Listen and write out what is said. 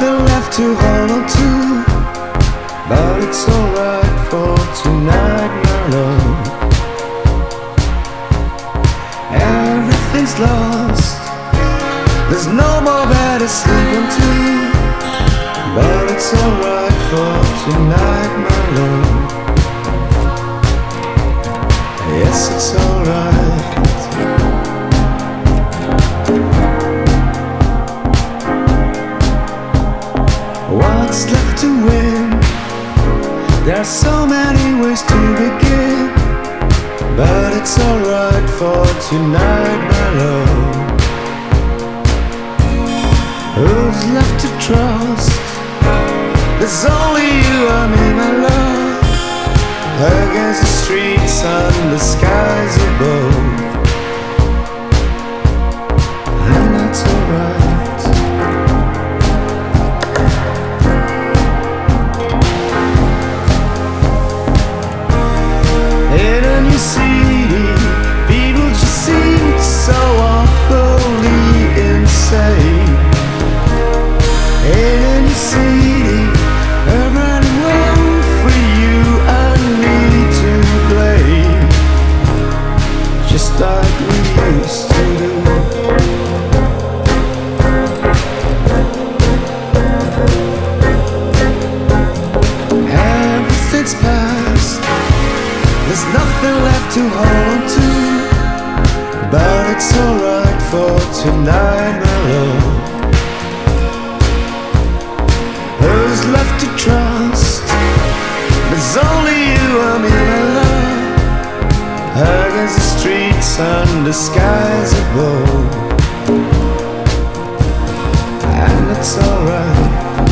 nothing left to hold on to, but it's alright for tonight, my love. Everything's lost, there's no more bed to sleep into, but it's alright for tonight, my love. Yes, it's alright. What's left to win? There are so many ways to begin, but it's alright for tonight, my love. Who's left to trust? There's only you and me, my love, against the streets and the skies above. And that's alright. There's nothing left to hold on to, but it's alright for tonight, my love. Who's left to trust? There's only you and me, my love, against the streets and the skies above. And it's alright.